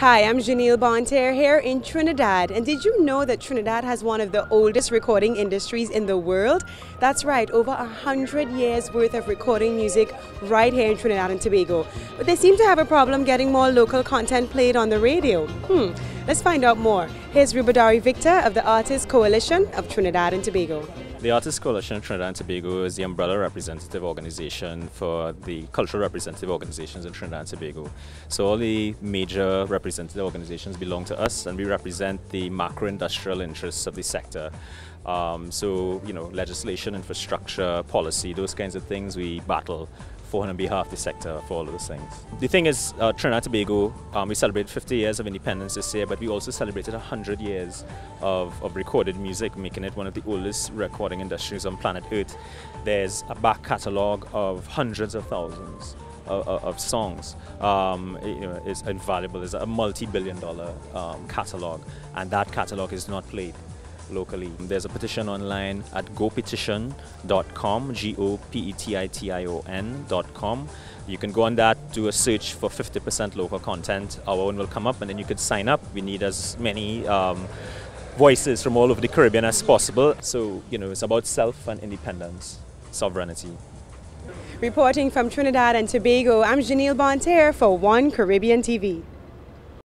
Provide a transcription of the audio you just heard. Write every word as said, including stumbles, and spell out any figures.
Hi, I'm Jeanille Bonterre here in Trinidad, and did you know that Trinidad has one of the oldest recording industries in the world? That's right, over a hundred years worth of recording music right here in Trinidad and Tobago. But they seem to have a problem getting more local content played on the radio. Hmm, let's find out more. Here's Rubadiri Victor of the Artist Coalition of Trinidad and Tobago. The Artist Coalition of Trinidad and Tobago is the umbrella representative organization for the cultural representative organizations in Trinidad and Tobago. So all the major representative organizations belong to us, and we represent the macro-industrial interests of the sector. Um, so, you know, legislation, infrastructure, policy, those kinds of things we battle for on behalf of the sector for all of those things. The thing is, uh, Trinidad and Tobago, um, we celebrated fifty years of independence this year, but we also celebrated one hundred years of, of recorded music, making it one of the oldest recording industries on planet Earth. There's a back catalogue of hundreds of thousands of, of, of songs. Um, it, you know, it's invaluable. It's a multi-billion dollar um, catalogue, and that catalogue is not played locally. There's a petition online at go petition dot com, G O P E T I T I O N dot com. You can go on that, do a search for fifty percent local content. Our own will come up, and then you could sign up. We need as many um, voices from all over the Caribbean as possible. So, you know, it's about self and independence, sovereignty. Reporting from Trinidad and Tobago, I'm Jeanille Bonterre for One Caribbean T V.